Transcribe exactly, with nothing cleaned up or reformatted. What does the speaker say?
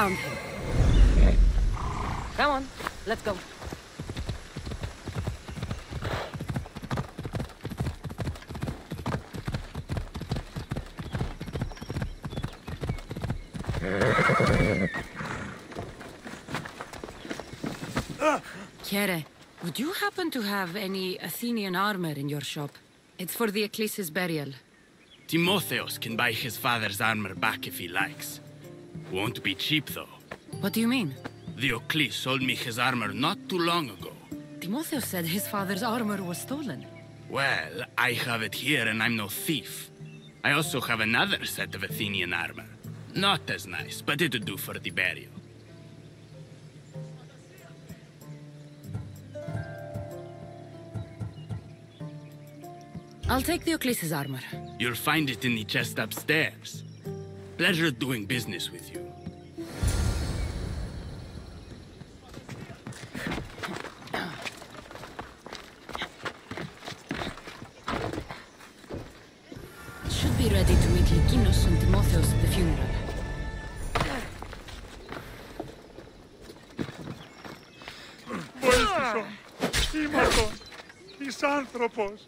found him. Come on, let's go. Kere, would you happen to have any Athenian armor in your shop? It's for the Ecclesis burial. Timotheos can buy his father's armor back if he likes. Won't be cheap, though. What do you mean? Diokles sold me his armor not too long ago. Timotheos said his father's armor was stolen. Well, I have it here and I'm no thief. I also have another set of Athenian armor. Not as nice, but it'll do for the burial. I'll take Diocles' armor. You'll find it in the chest upstairs. Pleasure doing business with you. Should be ready to meet Lycinus and Timotheos at the funeral. Βοήθησον, ήμασον, εις άνθρωπος.